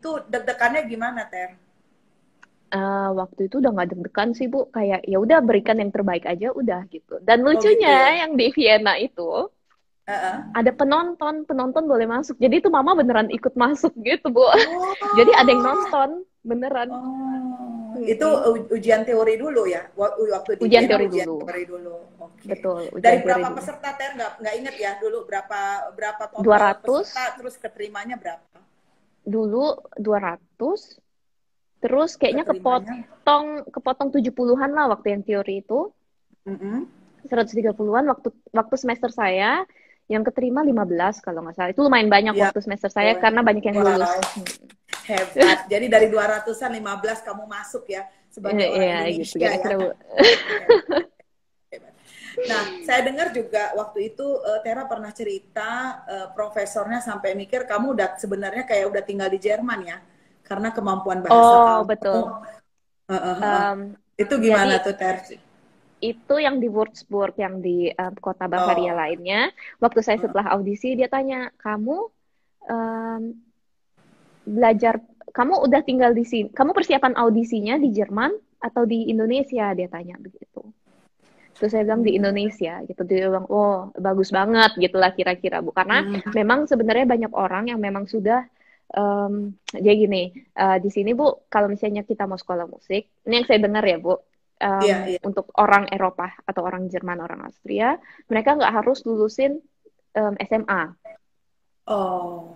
Tuh deg-degannya gimana, Ter? Waktu itu udah nggak deg-degan sih, Bu. Kayak ya udah berikan yang terbaik aja udah gitu. Dan lucunya gitu ya? Yang di Vienna itu ada penonton boleh masuk. Jadi itu Mama beneran ikut masuk gitu, Bu. Oh. Jadi ada yang nonton beneran. Oh. Itu ujian teori dulu ya? Waktu ujian teori dulu. Teori dulu. Okay. Betul. Dari berapa peserta, Ter? Nggak inget ya dulu berapa total 200 peserta, terus keterimanya berapa? Dulu 200. Terus kayaknya kepotong 70-an lah waktu yang teori itu. 130-an waktu semester saya. Yang keterima 15 kalau nggak salah. Itu lumayan banyak ya, waktu semester saya karena banyak yang lulus. Hebat. Jadi dari 200-an 15 kamu masuk ya sebagai orang Indonesia gitu, ya. Nah, saya dengar juga waktu itu Tera pernah cerita profesornya sampai mikir kamu udah sebenarnya kayak udah tinggal di Jerman ya. Karena kemampuan bahasa kamu. Betul. Itu gimana jadi, tuh, Ter? Itu yang di Würzburg, yang di kota Bavaria lainnya. Waktu saya setelah audisi, dia tanya, kamu belajar, kamu udah tinggal di sini, kamu persiapan audisinya di Jerman atau di Indonesia? Dia tanya begitu. Terus saya bilang di Indonesia gitu. Dia bilang, oh bagus banget gitu lah kira-kira, Bu. Karena memang sebenarnya banyak orang yang memang sudah jadi gini, di sini Bu, kalau misalnya kita mau sekolah musik, ini yang saya dengar ya Bu, untuk orang Eropa atau orang Jerman, orang Austria, mereka nggak harus lulusin SMA. Oh.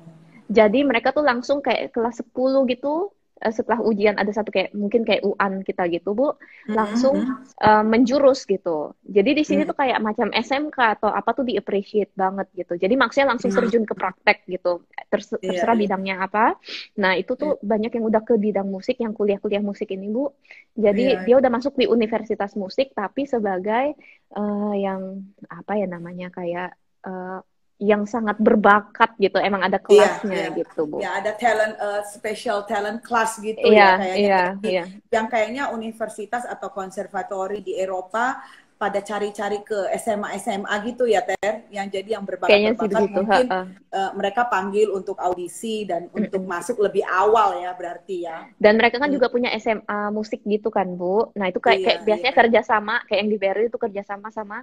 Jadi mereka tuh langsung kayak kelas 10 gitu, setelah ujian ada satu kayak mungkin kayak UAN kita gitu Bu, langsung menjurus gitu. Jadi di sini tuh kayak macam SMK atau apa tuh di-appreciate banget gitu. Jadi maksudnya langsung terjun ke praktek gitu. Terserah bidangnya apa. Nah itu tuh banyak yang udah ke bidang musik, yang kuliah-kuliah musik ini Bu. Jadi dia udah masuk di universitas musik, tapi sebagai yang apa ya namanya kayak yang sangat berbakat gitu. Emang ada kelasnya gitu Bu. Ya ada talent, special talent class gitu ya kayaknya. Yang kayaknya universitas atau konservatori di Eropa pada cari-cari ke SMA-SMA gitu ya Ter, yang jadi yang berbakat gitu, mungkin mereka panggil untuk audisi dan untuk masuk lebih awal ya berarti ya. Dan mereka kan juga punya SMA musik gitu kan Bu. Nah itu kayak, kayak biasanya kerjasama, kayak yang di Berlin itu kerjasama sama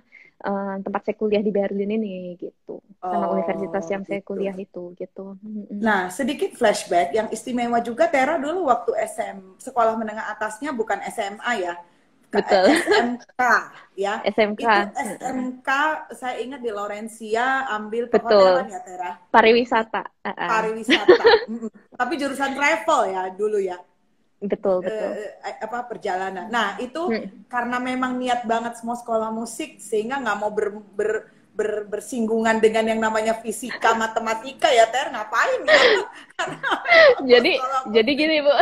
tempat saya kuliah di Berlin ini gitu, sama universitas yang saya kuliah itu gitu. Nah sedikit flashback, yang istimewa juga Tera dulu waktu sekolah menengah atasnya bukan SMA ya. Betul. SMK ya. SMK. Itu SMK saya ingat di Lorenzia ambil perhotelan ya Tera. Pariwisata. Pariwisata. Tapi jurusan travel ya dulu ya. Betul, betul. Apa perjalanan. Nah, itu karena memang niat banget semua sekolah musik sehingga nggak mau bersinggungan dengan yang namanya fisika, matematika ya Ter, ngapain ya? jadi gini Bu.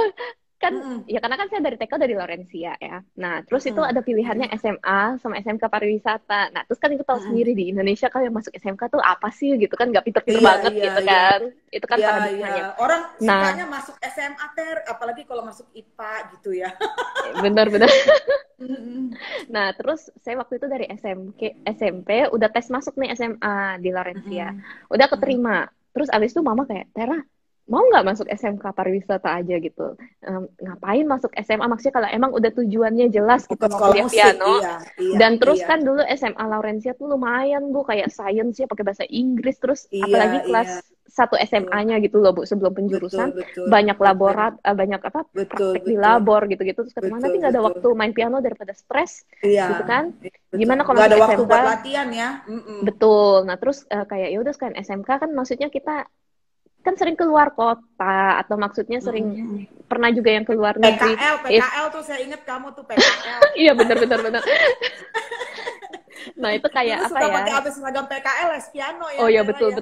Kan ya karena kan saya dari TK dari Lorenzia ya. Nah, terus itu ada pilihannya SMA sama SMK pariwisata. Nah, terus kan kita tahu sendiri di Indonesia kalau yang masuk SMK tuh apa sih gitu kan, nggak pinter-pinter banget gitu kan. Itu kan paradigmanya. Orang sukanya masuk SMA Ter, apalagi kalau masuk IPA gitu ya. Benar. Nah, terus saya waktu itu dari SMP udah tes masuk nih SMA di Lorenzia. Udah keterima. Terus abis itu Mama kayak, "Tera, mau nggak masuk SMK pariwisata aja gitu? Ngapain masuk SMA? Maksudnya kalau emang udah tujuannya jelas gitu, mau kuliah piano." Dan terus kan dulu SMA Lorenzia tuh lumayan Bu, kayak science-nya pakai bahasa Inggris. Terus apalagi kelas 1 SMA-nya gitu loh Bu, sebelum penjurusan. Banyak laborat, banyak apa, praktek di labor gitu-gitu. Terus kata, nanti nggak ada waktu main piano daripada stres gitu kan. Gimana kalau nggak ada waktu buat latihan ya. Betul. Nah terus kayak yaudah sekarang SMK kan maksudnya kita kan sering keluar kota atau maksudnya sering pernah juga yang keluar negeri. PKL tuh saya inget kamu tuh PKL. Iya benar. Nah itu kayak apa ya? Pakai abis seragam PKL les piano ya. Oh iya betul.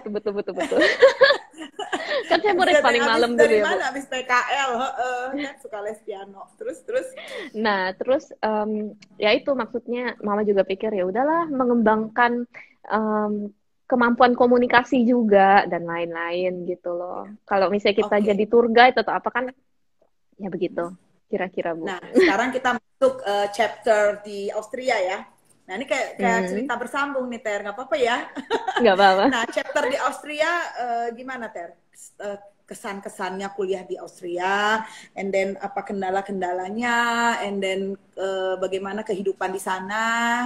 Kan saya murid paling malam dulu ya. Dari mana abis PKL? Kan suka les piano. Terus. Nah terus ya itu maksudnya Mama juga pikir ya udahlah mengembangkan kemampuan komunikasi juga dan lain-lain gitu loh. Kalau misalnya kita jadi tour guide atau apa kan, ya begitu kira-kira Bu. Nah sekarang kita masuk chapter di Austria ya. Nah ini kayak cerita bersambung nih Ter, nggak apa-apa ya? Nggak apa-apa. Nah chapter di Austria gimana Ter? Kesan-kesannya kuliah di Austria, and then apa kendala-kendalanya, and then bagaimana kehidupan di sana?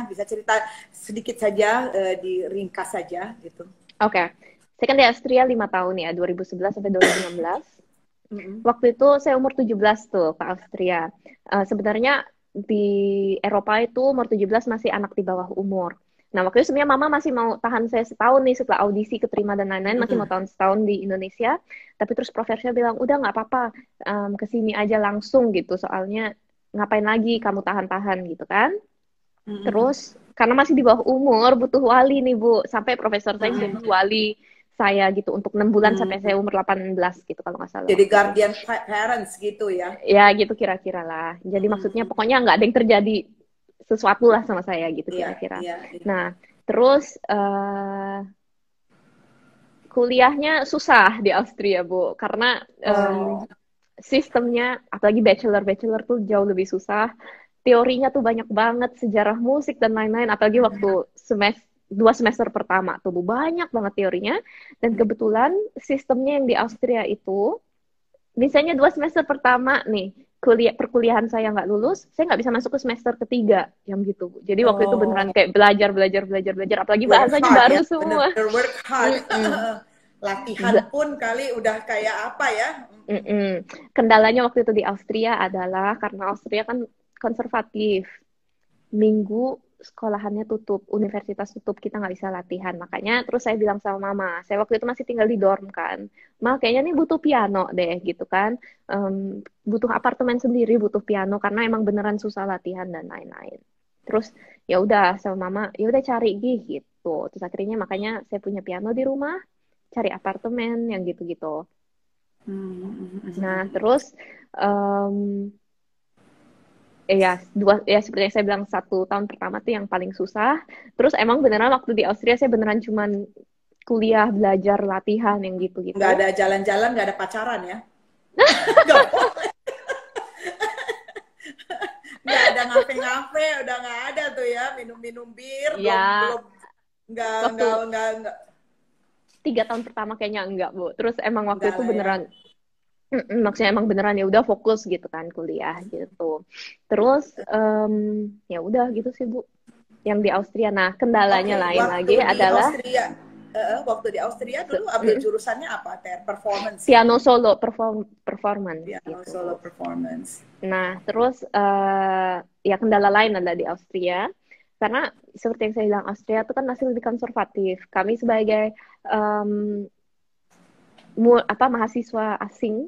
Bisa cerita sedikit saja, di ringkas saja gitu. Oke, saya kan di Austria 5 tahun ya, 2011 sampai 2016. Waktu itu saya umur 17 tuh ke Austria. Sebenarnya di Eropa itu umur 17 masih anak di bawah umur. Nah, waktu itu sebenarnya mama masih mau tahan saya setahun nih setelah audisi keterima dan lain-lain, masih mau tahan setahun di Indonesia. Tapi terus profesornya bilang, udah nggak apa-apa, kesini aja langsung gitu, soalnya ngapain lagi kamu tahan-tahan gitu kan. Terus, karena masih di bawah umur, butuh wali nih Bu, sampai profesor saya jadi wali saya gitu untuk 6 bulan sampai saya umur 18 gitu kalau nggak salah. Jadi guardian parents gitu ya? Ya gitu kira-kira lah. Jadi maksudnya pokoknya nggak ada yang terjadi sesuatu lah sama saya gitu kira-kira. Nah terus kuliahnya susah di Austria Bu, karena sistemnya apalagi bachelor tuh jauh lebih susah. Teorinya tuh banyak banget, sejarah musik dan lain-lain, apalagi waktu semester 2 semester pertama tuh Bu, banyak banget teorinya. Dan kebetulan sistemnya yang di Austria itu misalnya 2 semester pertama nih perkuliahan saya nggak lulus, saya nggak bisa masuk ke semester ketiga yang gitu Bu. Jadi waktu itu beneran kayak belajar, apalagi bahasanya baru ya, semua. Bener, work hard. Latihan pun kali udah kayak apa ya. Kendalanya waktu itu di Austria adalah karena Austria kan konservatif, minggu sekolahannya tutup, universitas tutup, kita nggak bisa latihan. Makanya terus saya bilang sama mama, saya waktu itu masih tinggal di dorm kan, Ma kayaknya nih butuh piano deh gitu kan, butuh apartemen sendiri, butuh piano, karena emang beneran susah latihan dan lain-lain. Terus ya udah sama mama, ya udah cari gitu. Terus akhirnya makanya saya punya piano di rumah, cari apartemen yang gitu-gitu. Nah terus seperti yang saya bilang, 1 tahun pertama tuh yang paling susah. Terus emang beneran waktu di Austria saya beneran cuman kuliah, belajar, latihan yang gitu-gitu. Nggak ada jalan-jalan, nggak ada pacaran ya? Nggak ada ngafe-ngafe, udah nggak ada tuh ya, minum-minum bir, belum, nggak. 3 tahun pertama kayaknya enggak Bu. Terus emang waktu itu beneran. Maksudnya emang beneran ya udah fokus gitu kan kuliah gitu. Terus ya udah gitu sih Bu yang di Austria. Nah kendalanya lain lagi adalah waktu di Austria dulu ambil jurusannya apa Ter? Performance, piano solo performance piano gitu. Solo performance. Nah terus ya kendala lain adalah di Austria, karena seperti yang saya bilang Austria itu kan masih lebih konservatif. Kami sebagai mahasiswa asing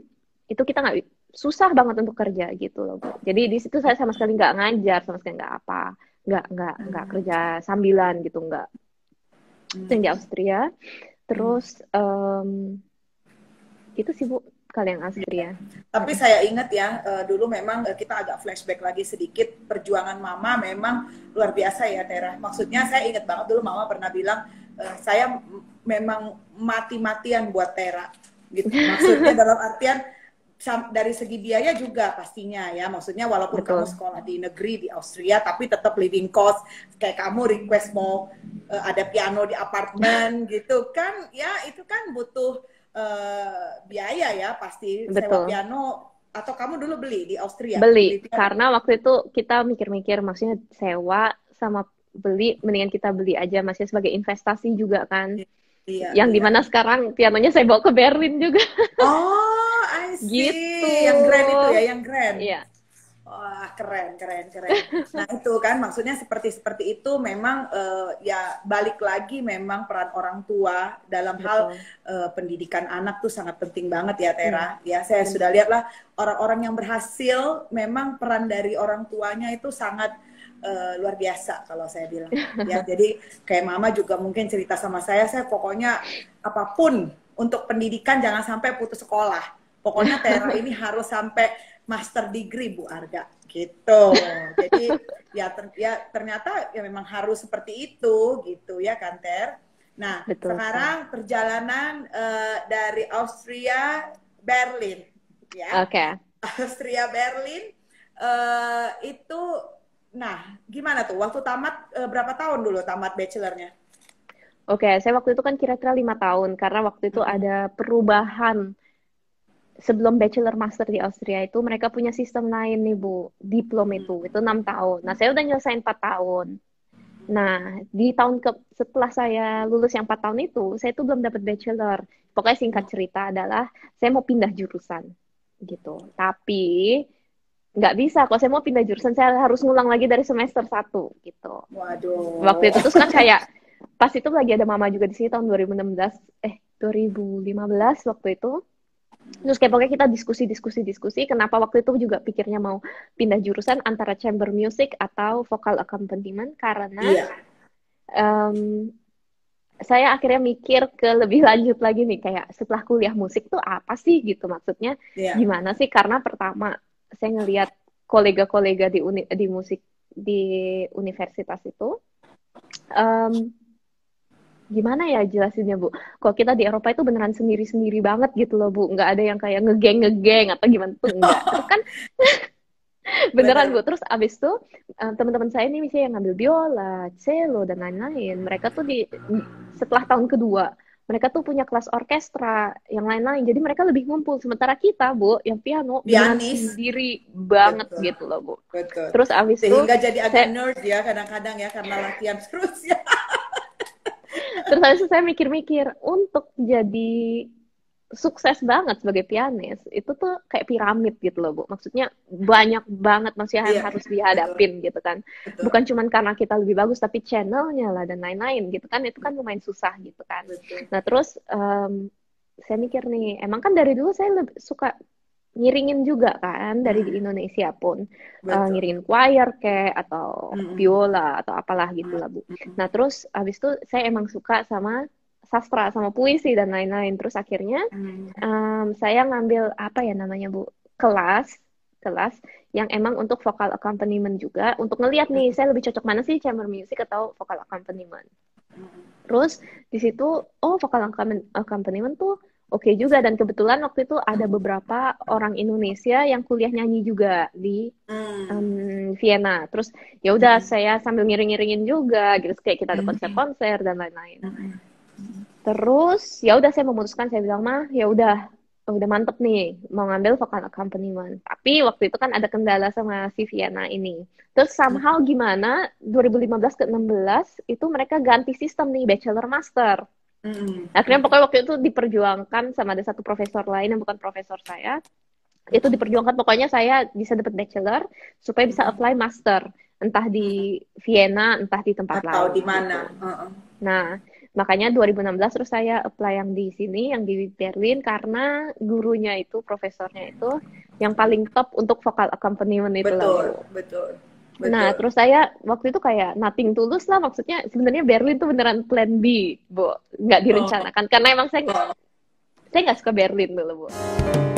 itu kita nggak, susah banget untuk kerja gitu loh Bu. Jadi di situ saya sama sekali nggak ngajar, sama sekali nggak kerja sambilan gitu, nggak. Itu yang di Austria. Terus itu sih Bu kalau yang Austria. Tapi saya ingat ya dulu memang kita agak flashback lagi sedikit, perjuangan mama memang luar biasa ya Tera. Maksudnya saya ingat banget dulu mama pernah bilang, saya memang mati-matian buat Tera gitu. Maksudnya dalam artian dari segi biaya juga pastinya ya, maksudnya walaupun kamu sekolah di negeri di Austria tapi tetap living cost, kayak kamu request mau ada piano di apartemen gitu kan ya, itu kan butuh biaya ya pasti. Sewa piano atau kamu dulu beli di Austria? Beli, karena waktu itu kita mikir-mikir, maksudnya sewa sama beli, mendingan kita beli aja, masih sebagai investasi juga kan. Yang dimana sekarang pianonya saya bawa ke Berlin juga. Oh, I see. Gitu. Yang grand itu ya, yang grand. Iya. Wah, keren. Nah itu kan maksudnya seperti itu memang ya balik lagi memang peran orang tua dalam hal pendidikan anak tuh sangat penting banget ya Tera. Ya saya sudah lihatlah orang-orang yang berhasil memang peran dari orang tuanya itu sangat luar biasa kalau saya bilang ya. Jadi kayak mama juga mungkin cerita sama saya pokoknya apapun untuk pendidikan jangan sampai putus sekolah, pokoknya Tera ini harus sampai master degree Bu Arga gitu. Jadi ya ternyata ya memang harus seperti itu gitu ya kan Ter. Nah sekarang perjalanan dari Austria Berlin ya. Austria Berlin itu Nah, gimana tuh? Waktu tamat berapa tahun dulu tamat bachelornya? Oke, saya waktu itu kan kira-kira 5 tahun. Karena waktu itu ada perubahan. Sebelum bachelor master di Austria itu, mereka punya sistem lain nih, Bu. Diplom itu 6 tahun. Nah, saya udah nyelesain 4 tahun. Nah, di tahun setelah saya lulus yang 4 tahun itu, saya tuh belum dapat bachelor. Pokoknya singkat cerita adalah, saya mau pindah jurusan. Gitu. Tapi nggak bisa, kalau saya mau pindah jurusan, saya harus ngulang lagi dari semester 1, gitu. Waduh. Waktu itu terus kan kayak, pas itu lagi ada mama juga di sini tahun 2015 waktu itu. Terus kayak pokoknya kita diskusi, kenapa waktu itu juga pikirnya mau pindah jurusan antara chamber music atau vocal accompaniment. Karena saya akhirnya mikir ke lebih lanjut lagi nih, kayak setelah kuliah musik tuh apa sih gitu maksudnya, gimana sih. Karena pertama saya ngelihat kolega-kolega di musik di universitas itu, gimana ya jelasinnya, Bu? Kalau kita di Eropa itu beneran sendiri-sendiri banget gitu loh, Bu. Nggak ada yang kayak ngegeng atau gimana tuh, enggak. Terus kan beneran, Bu. Terus abis itu teman-teman saya ini misalnya yang ngambil biola, cello, dan lain-lain. Mereka tuh setelah tahun kedua, mereka tuh punya kelas orkestra, yang lain-lain. Jadi mereka lebih ngumpul. Sementara kita, Bu, yang piano, sendiri banget gitu loh, Bu. Terus abis itu sehingga jadi agak nerd ya kadang-kadang ya, karena latihan terus ya. Terus abis itu saya mikir-mikir, untuk jadi sukses banget sebagai pianis, itu tuh kayak piramid gitu loh, Bu. Maksudnya banyak banget maksudnya yang harus dihadapin gitu kan. Bukan cuma karena kita lebih bagus, tapi channelnya lah dan lain-lain gitu kan. Itu kan lumayan susah gitu kan. Nah terus saya mikir nih, emang kan dari dulu saya lebih suka ngiringin juga kan, dari di Indonesia pun ngiringin choir kayak atau biola atau apalah gitu lah, Bu. Nah terus abis itu saya emang suka sama sastra, sama puisi dan lain-lain. Terus akhirnya saya ngambil apa ya namanya, Bu, kelas yang emang untuk vocal accompaniment juga, untuk ngelihat nih saya lebih cocok mana sih, chamber music atau vocal accompaniment. Terus di situ vocal accompaniment tuh oke juga, dan kebetulan waktu itu ada beberapa orang Indonesia yang kuliah nyanyi juga di Vienna. Terus ya udah saya sambil ngiring-ngiringin juga gitu, kayak kita ada konser-konser dan lain-lain. Terus ya udah saya memutuskan, saya bilang mah ya udah mantep nih mau ngambil vocal accompaniment. Tapi waktu itu kan ada kendala sama si Vienna ini. Terus somehow gimana 2015 ke 16 itu mereka ganti sistem nih, bachelor master. Akhirnya pokoknya waktu itu diperjuangkan sama ada satu profesor lain yang bukan profesor saya. Itu diperjuangkan pokoknya saya bisa dapat bachelor supaya bisa apply master, entah di Vienna, entah di tempat lain atau di mana. Gitu. Nah, makanya 2016 terus saya apply yang di sini, yang di Berlin, karena gurunya itu, profesornya itu yang paling top untuk vocal accompaniment itu. Betul. Nah, terus saya waktu itu kayak nothing tulus lah, maksudnya sebenarnya Berlin tuh beneran plan B, Bu. Nggak direncanakan, karena emang saya nggak suka Berlin dulu, Bu.